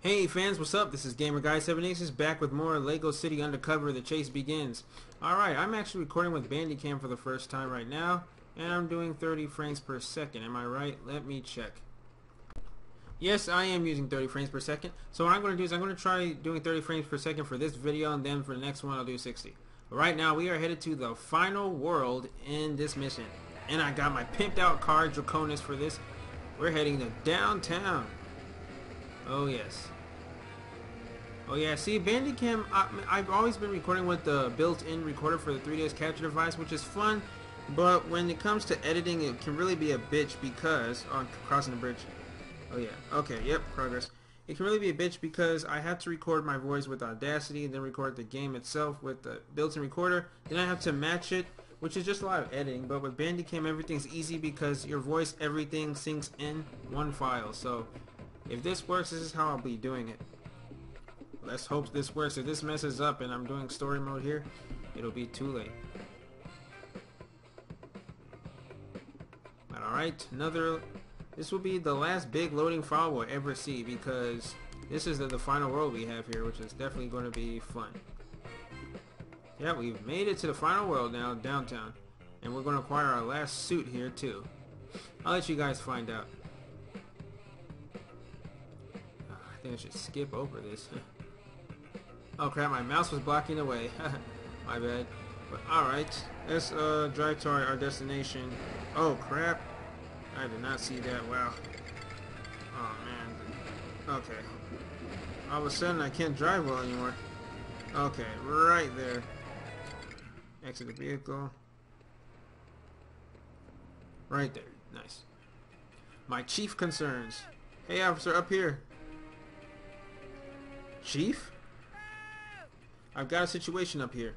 Hey fans, what's up? This is GamerGuyd7Aces back with more Lego City Undercover The Chase Begins. Alright, I'm actually recording with Bandicam for the first time right now, and I'm doing 30 frames per second. Am I right? Let me check. Yes, I am using 30 frames per second. So what I'm going to do is I'm going to try doing 30 frames per second for this video, and then for the next one I'll do 60. Right now we are headed to the final world in this mission, and I got my pimped out car Draconis for this. We're heading to downtown. Oh yes. Oh yeah, see Bandicam, I've always been recording with the built-in recorder for the 3DS capture device, which is fun, but when it comes to editing it can really be a bitch because, on crossing the bridge, oh yeah, okay, yep, progress. It can really be a bitch because I have to record my voice with Audacity and then record the game itself with the built-in recorder, then I have to match it, which is just a lot of editing, but with Bandicam everything's easy because your voice, everything syncs in one file, so if this works, this is how I'll be doing it. Let's hope this works. If this messes up and I'm doing story mode here, it'll be too late. But alright, this will be the last big loading file we'll ever see because this is the final world we have here, which is definitely going to be fun. Yeah, we've made it to the final world now, downtown. And we're going to acquire our last suit here too. I'll let you guys find out. I think I should skip over this. Oh crap, my mouse was blocking the way. My bad. But alright, let's drive to our destination. Oh crap, I did not see that. Wow. Oh man. Okay. All of a sudden I can't drive well anymore. Okay, right there. Exit the vehicle. Right there. Nice. My chief concerns. Hey officer, up here. Chief? I've got a situation up here.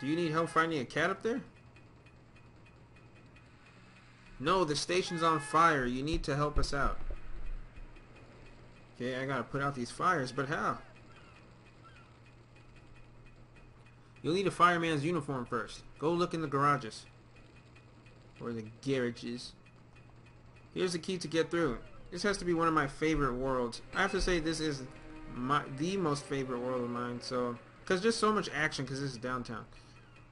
Do you need help finding a cat up there? No, the station's on fire. You need to help us out. Okay, I gotta put out these fires, but how? You'll need a fireman's uniform first. Go look in the garages. Or the garages. Here's the key to get through. This has to be one of my favorite worlds. I have to say this is the most favorite world of mine. So, because just so much action, because this is downtown.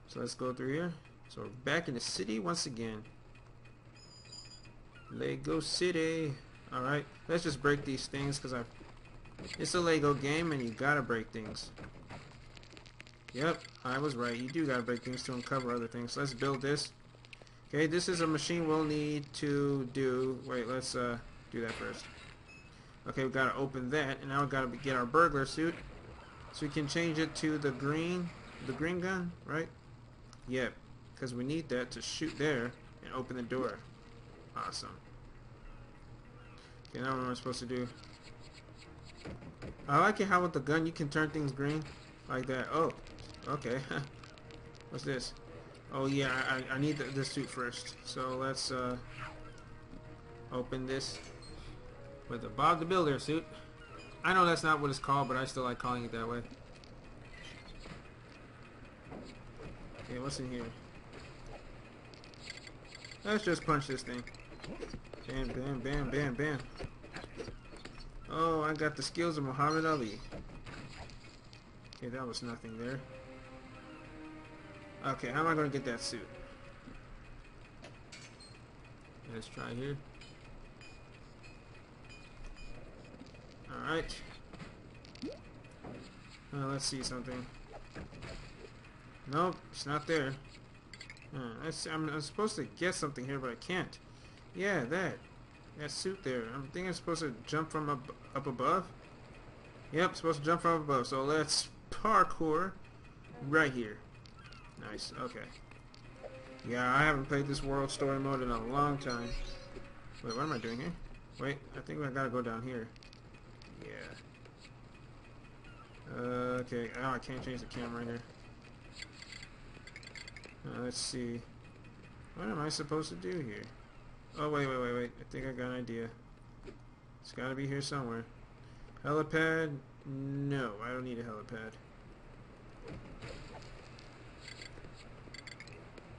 So let's go through here. So we're back in the city once again. Lego City. Alright, let's just break these things because it's a Lego game and you gotta break things. Yep, I was right. You do gotta break things to uncover other things. So let's build this. Okay, this is a machine we'll need to do. Wait, let's do that first. Okay, we've got to open that, and now we've got to get our burglar suit, so we can change it to the green gun, right? Yep, because we need that to shoot there and open the door. Awesome. Okay, now what am I supposed to do? I like it how with the gun you can turn things green like that. Oh, okay. What's this? Oh yeah, I need this suit first. So let's open this. With the Bob the Builder suit. I know that's not what it's called, but I still like calling it that way. Okay, what's in here? Let's just punch this thing. Bam, bam, bam, bam, bam. Oh, I got the skills of Muhammad Ali. Okay, that was nothing there. Okay, how am I going to get that suit? Let's try here. Alright. Let's see something. Nope, it's not there. I'm supposed to get something here, but I can't. Yeah, that suit there. I'm thinking I'm supposed to jump from up above. Yep, supposed to jump from above. So let's parkour right here. Nice, okay. Yeah, I haven't played this world story mode in a long time. Wait, what am I doing here? Wait, I think I gotta go down here. Yeah. Okay. Oh, I can't change the camera here. Let's see. What am I supposed to do here? Oh, wait. I think I got an idea. It's got to be here somewhere. Helipad? No, I don't need a helipad.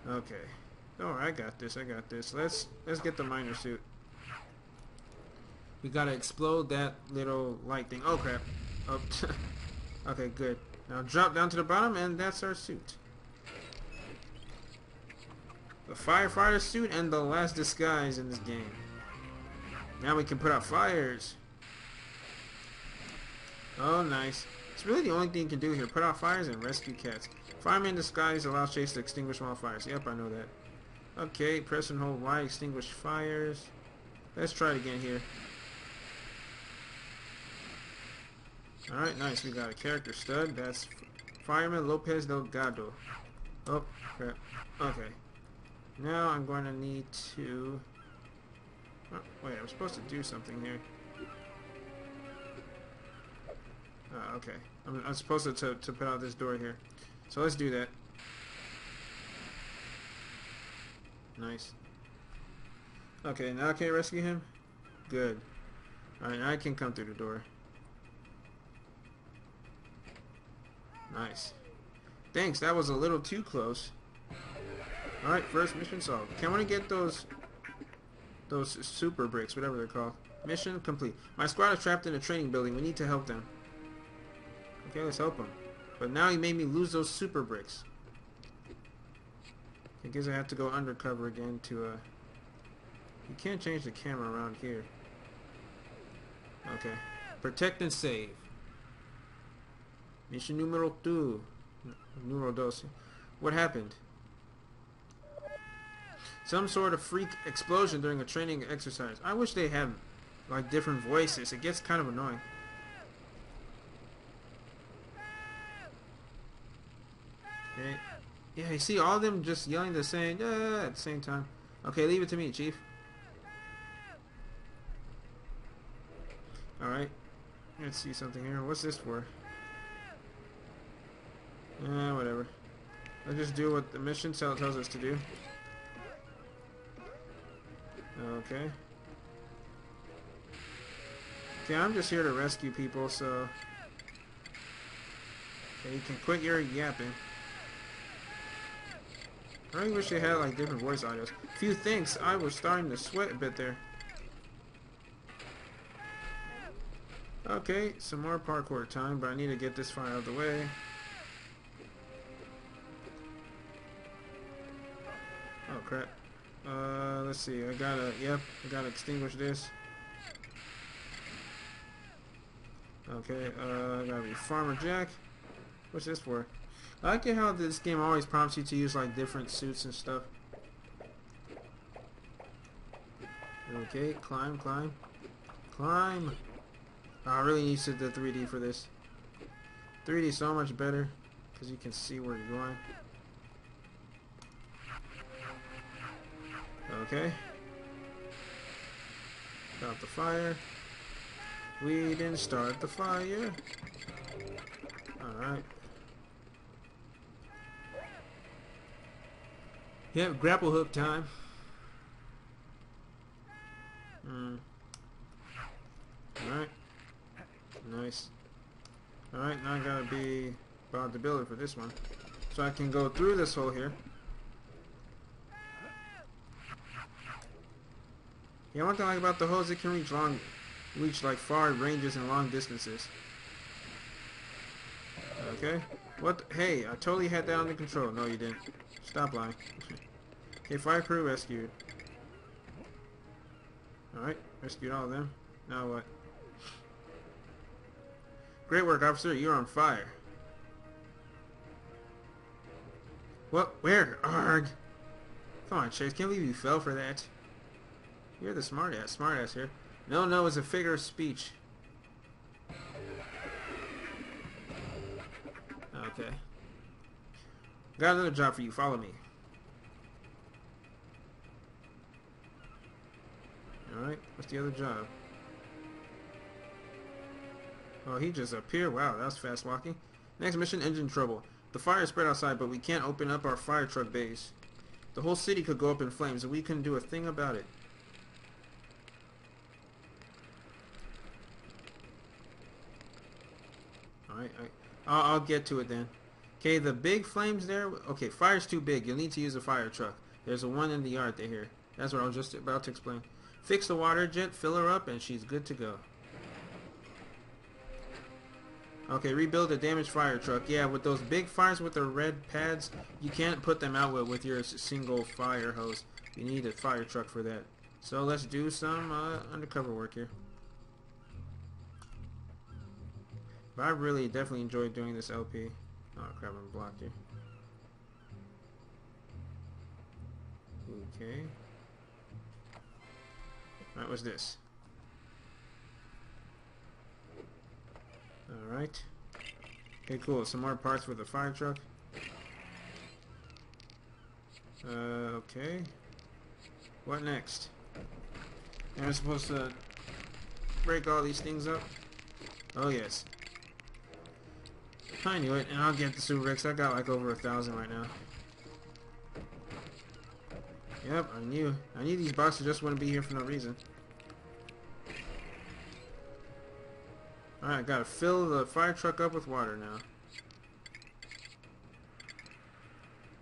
Okay. Oh, I got this. Let's get the miner suit. We gotta explode that little light thing. Oh crap. Oh. Okay, good. Now drop down to the bottom and that's our suit. The firefighter suit and the last disguise in this game. Now we can put out fires. Oh, nice. It's really the only thing you can do here. Put out fires and rescue cats. Fireman in disguise allows Chase to extinguish wildfires. Yep, I know that. Okay, press and hold Y, extinguish fires. Let's try it again here. Alright, nice. We got a character stud. That's Fireman Lopez Delgado. Oh, crap. Okay. Now I'm going to need to... Oh, wait, I'm supposed to do something here. Okay. I'm supposed to put out this door here. So let's do that. Nice. Okay, now I can't rescue him? Good. Alright, now I can come through the door. Nice. Thanks, that was a little too close. Alright, first mission solved. Can we get those super bricks, whatever they're called? Mission complete. My squad is trapped in a training building. We need to help them. Okay, let's help them. But now he made me lose those super bricks. I guess I have to go undercover again to, You can't change the camera around here. Okay. Protect and save. Mission numero 2. Numero 12. What happened? Some sort of freak explosion during a training exercise. I wish they had, like, different voices. It gets kind of annoying. Okay. Yeah, you see all of them just yelling the same, yeah, at the same time. Okay, leave it to me, Chief. Alright. Let's see something here. What's this for? Whatever. Let's just do what the mission tells us to do. Okay. Okay, I'm just here to rescue people, so... Okay, you can quit your yapping. I really wish they had, like, different voice audios. Few things. I was starting to sweat a bit there. Okay, some more parkour time, but I need to get this fire out of the way. Oh, crap. Let's see. I gotta extinguish this. Okay, gotta be Farmer Jack. What's this for? I like how this game always prompts you to use, like, different suits and stuff. Okay, climb, climb. Climb! Oh, I really need to do the 3D for this. 3D is so much better, because you can see where you're going. Okay. Stop the fire. We didn't start the fire. Alright. Yeah, grapple hook time. Alright. Nice. Alright, now I gotta be Bob the Builder for this one. So I can go through this hole here. Yeah, one thing I like about the hole is it can reach like far ranges and long distances. Okay. What? Hey, I totally had that under control. No, you didn't. Stop lying. Okay, fire crew rescued. Alright, rescued all of them. Now what? Great work, officer. You're on fire. What? Where? Arg! Come on, Chase. Can't believe you fell for that. You're the smartass here. No, no, it's a figure of speech. Okay. Got another job for you. Follow me. Alright, what's the other job? Oh, he just appeared. Wow, that was fast walking. Next mission, engine trouble. The fire is spread outside, but we can't open up our fire truck bays. The whole city could go up in flames, and we couldn't do a thing about it. Alright, I'll get to it then. Okay, the big flames there. Okay, fire's too big. You'll need to use a fire truck. There's a one in the yard there. That's what I was just about to explain. Fix the water jet, fill her up, and she's good to go. Okay, rebuild a damaged fire truck. Yeah, with those big fires with the red pads, you can't put them out with your single fire hose. You need a fire truck for that. So let's do some undercover work here. But I really definitely enjoyed doing this LP. Oh crap, I'm blocked here. Okay. Alright, what's this? Alright. Okay, cool. Some more parts for the fire truck. Okay. What next? Am I supposed to break all these things up? Oh, yes. I knew it, and I'll get the Super Rex. I got like over 1,000 right now. Yep, I knew. I knew these boxes just wouldn't be here for no reason. Alright, gotta fill the fire truck up with water now.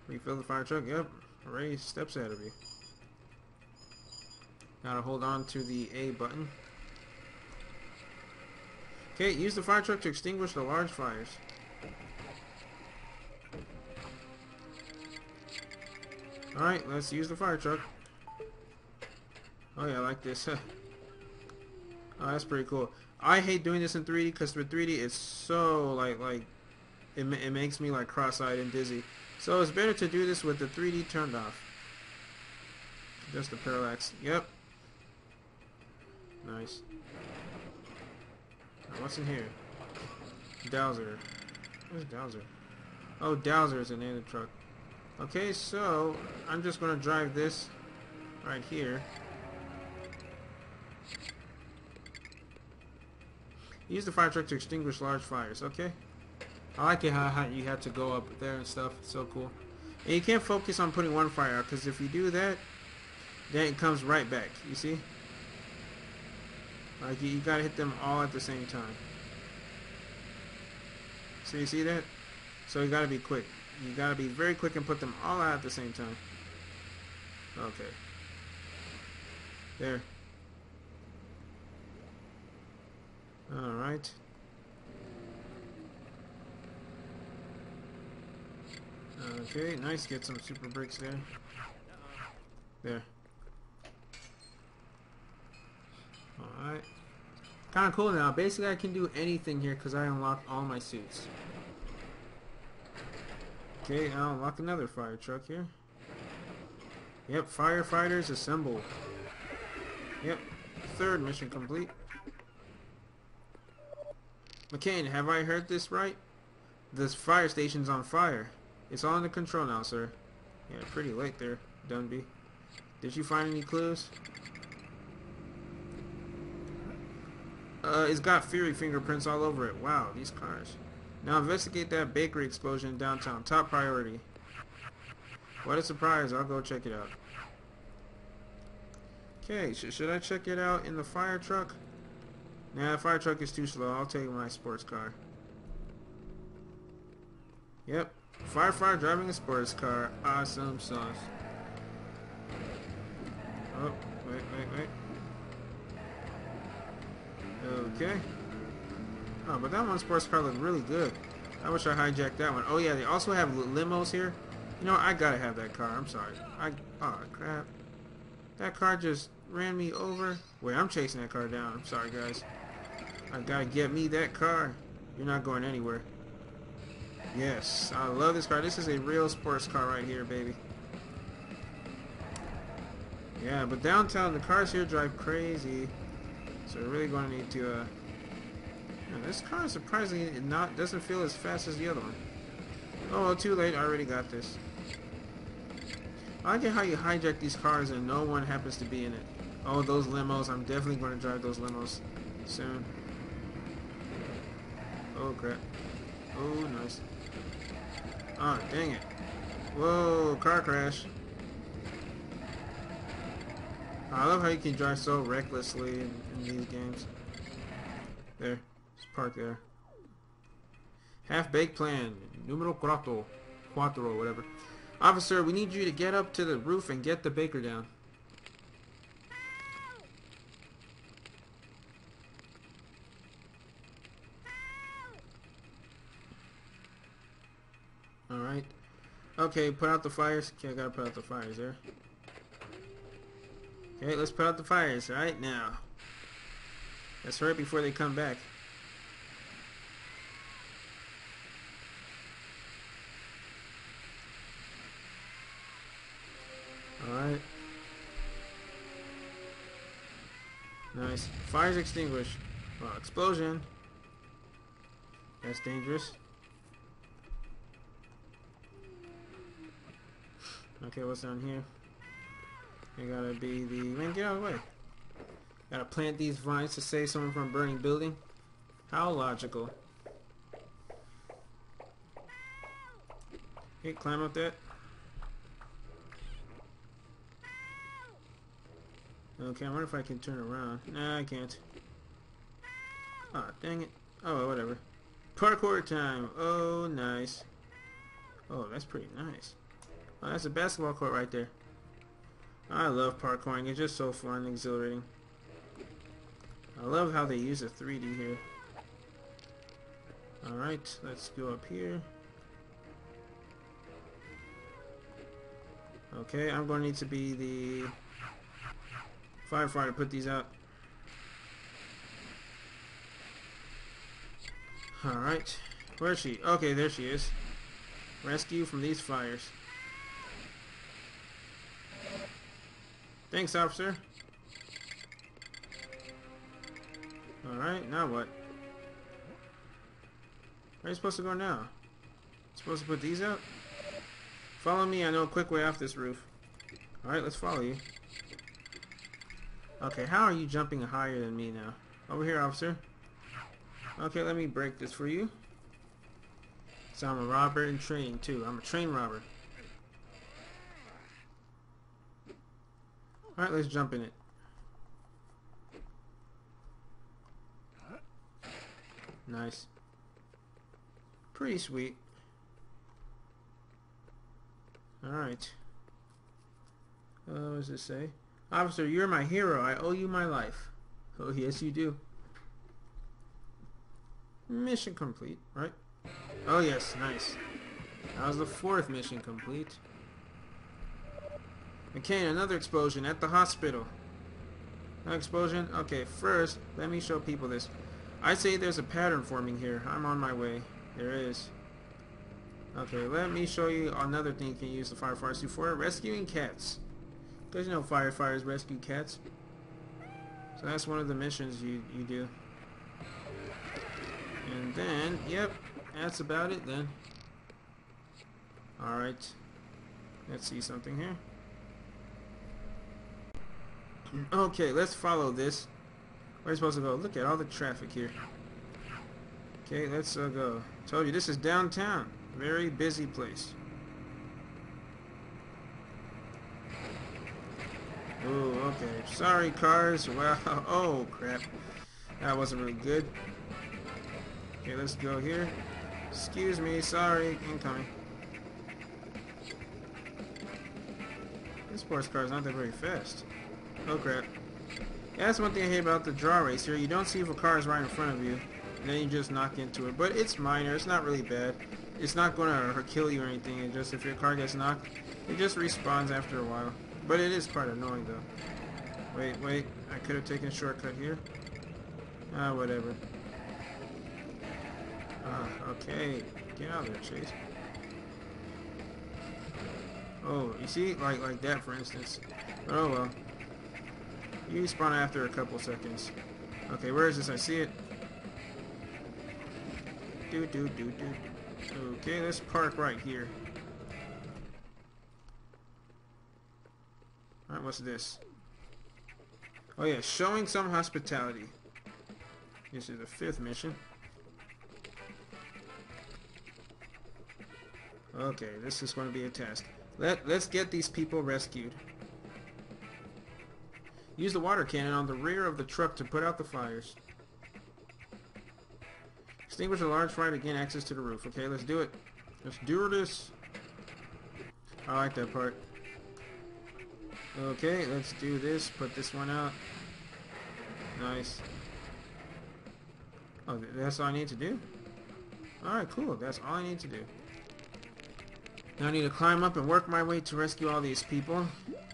Refill the fire truck. Yep, already steps ahead of you. Gotta hold on to the A button. Okay, use the fire truck to extinguish the large fires. Alright, let's use the fire truck. Oh yeah, I like this. Oh, that's pretty cool. I hate doing this in 3D because with 3D it's so it makes me like cross-eyed and dizzy. So it's better to do this with the 3D turned off. Just the parallax. Yep. Nice. Now, what's in here? Dowser. Where's Dowser? Oh, Dowser is in the end of the truck. Okay, so I'm just gonna drive this right here. Use the fire truck to extinguish large fires. Okay, I like it how you have to go up there and stuff. It's so cool. And you can't focus on putting one fire out because if you do that, then it comes right back. You see? Like you gotta hit them all at the same time. So you see that? So you gotta be quick. You gotta be very quick and put them all out at the same time. Okay. There. Alright. Okay, nice. Get some super bricks there. There. Alright. Kinda cool now. Basically, I can do anything here because I unlock all my suits. Okay, I'll unlock another fire truck here. Yep, firefighters assemble. Yep, third mission complete. McCain, have I heard this right? This fire station's on fire. It's all under control now, sir. Yeah, pretty late there, Dunby. Did you find any clues? It's got Fury fingerprints all over it. Wow, these cars. Now investigate that bakery explosion in downtown. Top priority. What a surprise. I'll go check it out. Okay, should I check it out in the fire truck? Nah, the fire truck is too slow. I'll take my sports car. Yep. Firefighter driving a sports car. Awesome sauce. Oh, wait. Okay. Oh, but that one sports car looked really good. I wish I hijacked that one. Oh yeah, they also have limos here. You know, I gotta have that car. I'm sorry. Oh crap. That car just ran me over. Wait, I'm chasing that car down. I'm sorry, guys. I gotta get me that car. You're not going anywhere. Yes, I love this car. This is a real sports car right here, baby. Yeah, but downtown, the cars here drive crazy. So we're really gonna need to, yeah, this car surprisingly doesn't feel as fast as the other one. Oh, well, too late. I already got this. I like how you hijack these cars and no one happens to be in it. Oh, those limos. I'm definitely going to drive those limos soon. Oh, crap. Oh, nice. Oh, dang it. Whoa, car crash. I love how you can drive so recklessly in these games. There. Just park there. Half-baked plan. Numero quattro, whatever. Officer, we need you to get up to the roof and get the baker down. Alright. Okay, put out the fires. Okay, I gotta put out the fires there. Okay, let's put out the fires right now. Let's hurry before they come back. Alright. Nice. Fires extinguished. Wow, explosion. That's dangerous. Okay, what's down here? It gotta be the... Man, get out of the way. Gotta plant these vines to save someone from a burning building. How logical. Okay, climb up that. Okay, I wonder if I can turn around. Nah, I can't. Aw, dang it. Oh, whatever. Parkour time. Oh, nice. Oh, that's pretty nice. Oh, that's a basketball court right there. I love parkouring. It's just so fun and exhilarating. I love how they use the 3D here. Alright, let's go up here. Okay, I'm going to need to be the firefighter to put these out. Alright, where is she? Okay, there she is. Rescue from these fires. Thanks, officer. Alright, now what? Where are you supposed to go now? Supposed to put these out? Follow me, I know a quick way off this roof. Alright, let's follow you. Okay, how are you jumping higher than me now? Over here, officer. Okay, let me break this for you. So I'm a robber in training, too. I'm a train robber. Alright, let's jump in it. Nice. Pretty sweet. Alright. What does this say? Officer, you're my hero. I owe you my life. Oh, yes, you do. Mission complete, right? Oh, yes, nice. That was the fourth mission complete. McCain, another explosion at the hospital. Another explosion? Okay, first, let me show people this. I say there's a pattern forming here. I'm on my way. There is. Okay, let me show you another thing you can use the firefighters for. Rescuing cats. Because you know firefighters rescue cats. So that's one of the missions you do. And then, yep, that's about it then. Alright. Let's see something here. Okay, let's follow this. Where are you supposed to go? Look at all the traffic here. Okay, let's go. Told you, this is downtown. Very busy place. Oh, okay. Sorry, cars. Wow. Oh, crap. That wasn't really good. Okay, let's go here. Excuse me. Sorry. Incoming. This sports car is not that very fast. Oh, crap. That's one thing I hate about the draw race here. You don't see if a car is right in front of you, and then you just knock into it. But it's minor. It's not really bad. It's not going to kill you or anything. It's just if your car gets knocked, it just respawns after a while. But it is quite annoying, though. Wait, wait. I could have taken a shortcut here. Ah, whatever. Okay. Get out of there, Chase. Oh, you see? Like that, for instance. But oh, well. You spawn after a couple seconds. Okay, where is this? I see it. Okay, let's park right here. Alright, what's this? Oh yeah, showing some hospitality. This is the fifth mission. Okay, this is going to be a task. Let's get these people rescued. Use the water cannon on the rear of the truck to put out the fires. Extinguish a large fire to gain access to the roof. Okay, let's do it. Let's do this. I like that part. Okay, let's do this. Put this one out. Nice. Oh, that's all I need to do? Alright, cool. That's all I need to do. Now I need to climb up and work my way to rescue all these people.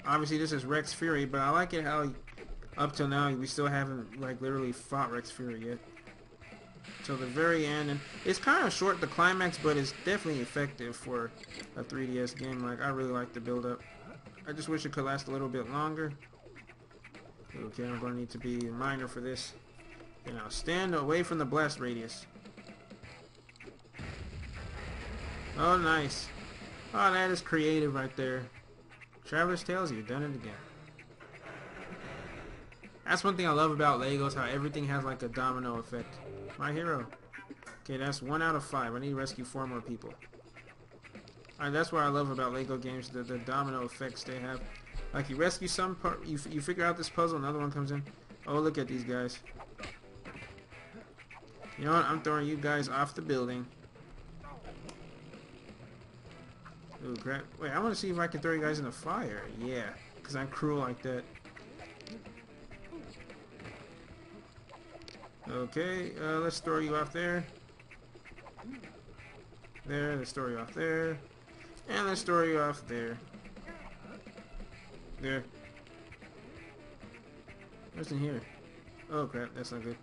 Obviously this is Rex Fury, but I like it how up till now we still haven't like literally fought Rex Fury yet. Till the very end, and it's kind of short, the climax, but it's definitely effective for a 3DS game. Like, I really like the build up. I just wish it could last a little bit longer. Okay, I'm going to need to be a miner for this. And I'll stand away from the blast radius. Oh, nice. Oh, that is creative right there. Traveler's Tales, you've done it again. That's one thing I love about Legos, how everything has like a domino effect. My hero. Okay, that's 1 out of 5. I need to rescue 4 more people. Alright, that's what I love about Lego games, the domino effects they have. Like, you rescue some part, you figure out this puzzle, another one comes in. Oh, look at these guys. You know what? I'm throwing you guys off the building. Ooh, crap. Wait, I want to see if I can throw you guys in the fire. Yeah, because I'm cruel like that. Okay, let's throw you off there. There, let's throw you off there. And let's throw you off there. There. What's in here? Oh, crap, that's not good.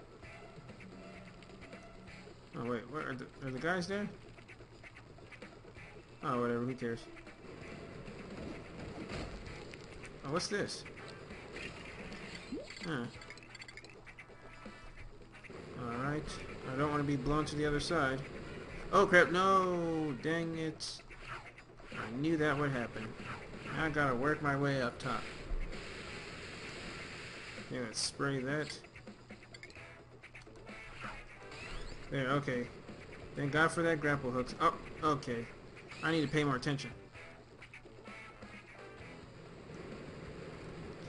Oh, wait, what are the guys there? Oh, whatever, who cares? Oh, what's this? Huh. Alright, I don't want to be blown to the other side. Oh crap, no! Dang it. I knew that would happen. Now I gotta work my way up top. Yeah, let's spray that. There, okay. Thank God for that grapple hooks. Oh, okay. I need to pay more attention.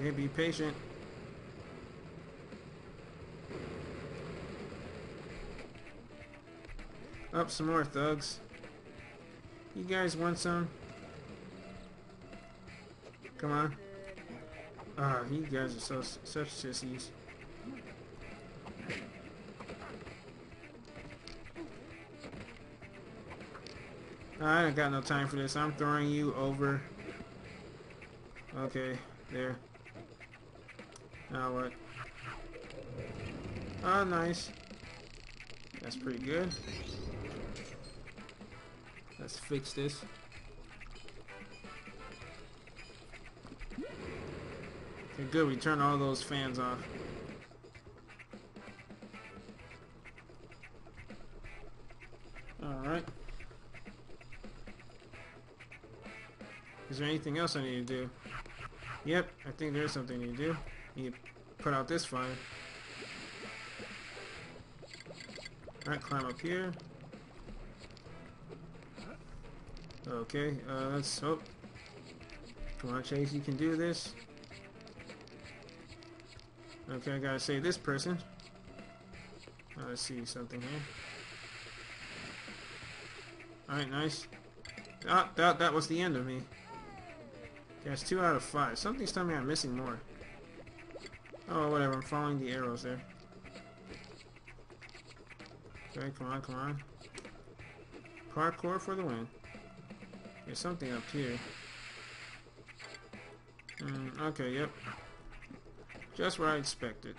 Okay, be patient. Up some more thugs. You guys want some? Come on. Ah, you guys are such sissies. I ain't got no time for this. I'm throwing you over. Okay, there. Now what? Ah, nice. That's pretty good. Let's fix this. Okay, good. We turn all those fans off. Alright. Is there anything else I need to do? Yep, I think there's something I need to do. I need to put out this fire. Alright, climb up here. Okay, let's hope. Come on, Chase, you can do this. Okay, I gotta save this person. Let's see something here. Alright, nice. Ah, that was the end of me. That's 2 out of 5. Something's telling me I'm missing more. Oh, whatever, I'm following the arrows there. Okay, come on, come on. Parkour for the win. There's something up here. Okay, yep. Just what I expected.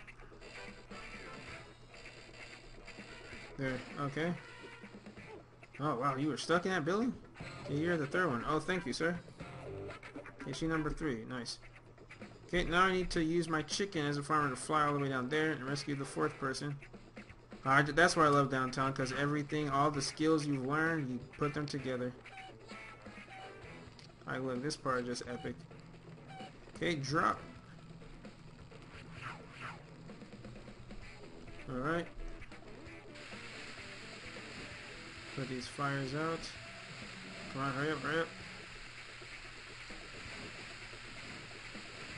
There, okay. Oh, wow, you were stuck in that building? Okay, you're the third one. Oh, thank you, sir. Issue number 3, nice. Okay, now I need to use my chicken as a farmer to fly all the way down there and rescue the 4th person. That's why I love downtown, because everything, all the skills you've learned, you put them together. I love this part, just epic. Okay, drop. Alright. Put these fires out. Come on, hurry up, hurry up.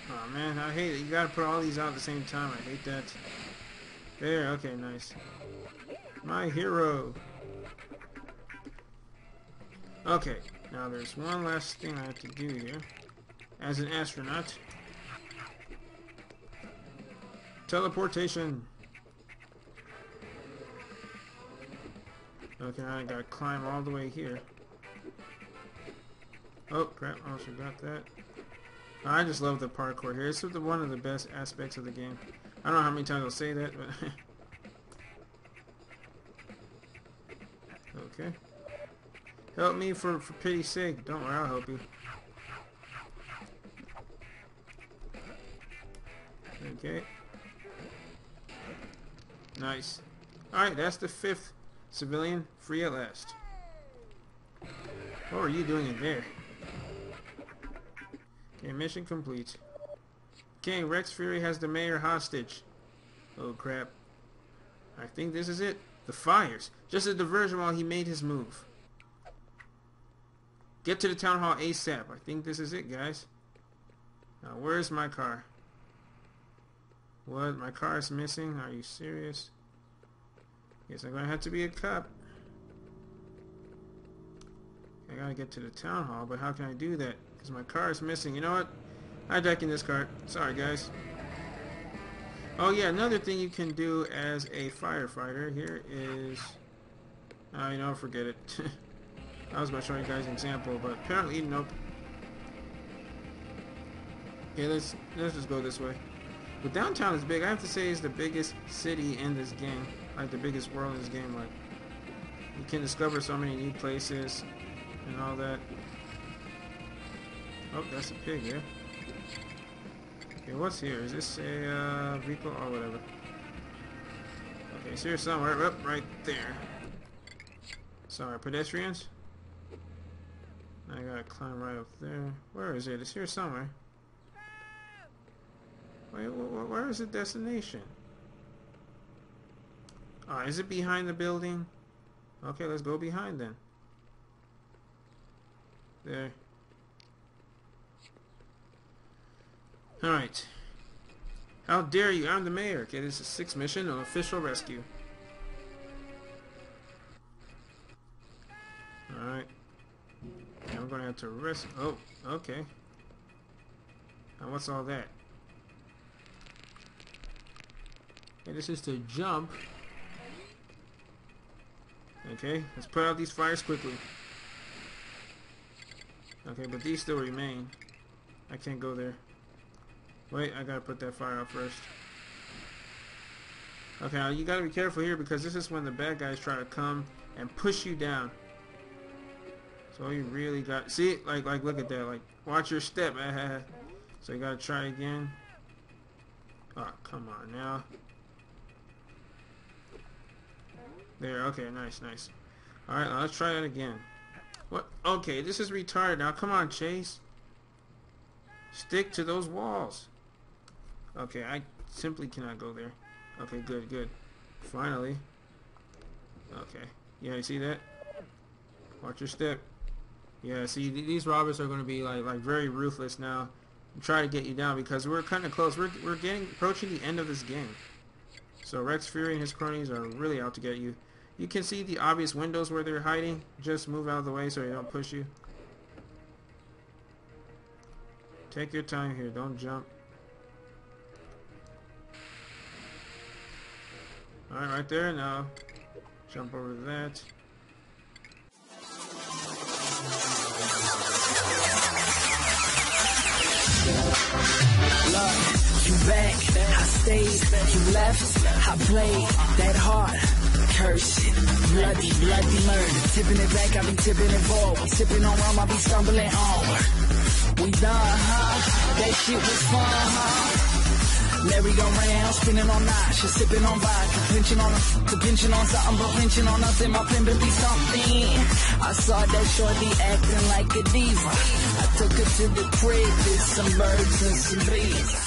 Aw, man, I hate it. You gotta put all these out at the same time. I hate that. There, okay, nice. My hero. Okay. Now there's one last thing I have to do here. As an astronaut. Teleportation. Okay, I gotta climb all the way here. Oh crap, I also got that. I just love the parkour here. It's one of the best aspects of the game. I don't know how many times I'll say that, but... okay. Help me for pity's sake. Don't worry, I'll help you. Okay. Nice. Alright, that's the fifth civilian free at last. What were you doing in there? Okay, mission complete. Okay, Rex Fury has the mayor hostage. Oh crap. I think this is it. The fires. Just a diversion while he made his move. Get to the town hall ASAP. I think this is it, guys. Now, where's my car? What? My car is missing? Are you serious? Guess I'm gonna have to be a cop. I gotta get to the town hall, but how can I do that? Because my car is missing. You know what? Hijacking this car. Sorry, guys. Oh yeah, another thing you can do as a firefighter here is... oh, you know, forget it. I was about to show you guys an example, but apparently, nope. Okay, let's just go this way. But downtown is big. I have to say it's the biggest city in this game. Like, the biggest world in this game. Like, you can discover so many new places and all that. Oh, that's a pig, yeah? Okay, what's here? Is this a vehicle or whatever? Okay, it's here somewhere. Up right there. Sorry, pedestrians. I gotta climb right up there. Where is it? It's here somewhere. Wait, where is the destination? Ah, is it behind the building? Okay, let's go behind then. There. Alright. How dare you? I'm the mayor. Okay, this is 6th mission of official rescue. Alright. I'm gonna have to rescue. Oh, okay. Now, what's all that? Okay, this is to jump. Okay, let's put out these fires quickly. Okay, but these still remain. I can't go there. Wait, I gotta put that fire out first. Okay, now you gotta be careful here because this is when the bad guys try to come and push you down. So you really got... see, like look at that. Like, watch your step. So you gotta try again. Oh, come on now. There, okay, nice. Alright, let's try that again. What? Okay, this is retarded now. Come on, Chase. Stick to those walls. Okay, I simply cannot go there. Okay, good. Finally. Okay. Yeah, you see that? Watch your step. Yeah, see, these robbers are going to be like very ruthless now and try to get you down because we're kind of close. We're approaching the end of this game. So Rex Fury and his cronies are really out to get you. You can see the obvious windows where they're hiding. Just move out of the way so they don't push you. Take your time here. Don't jump. Alright, right there now. Jump over that. Look, you back, I stayed, you left, I played that hard. Cursing, bloody murder. Tipping it back, I be tipping it forward. Tipping on rum, I be stumbling onward. We done, huh? That shit was fun, huh? Larry go round, spinning on notch, sipping on vodka, pinching on a, pinching on something, but pinching on nothing. My pen be something. I saw that shorty acting like a diva. I took her to the crib with some birds and some bees.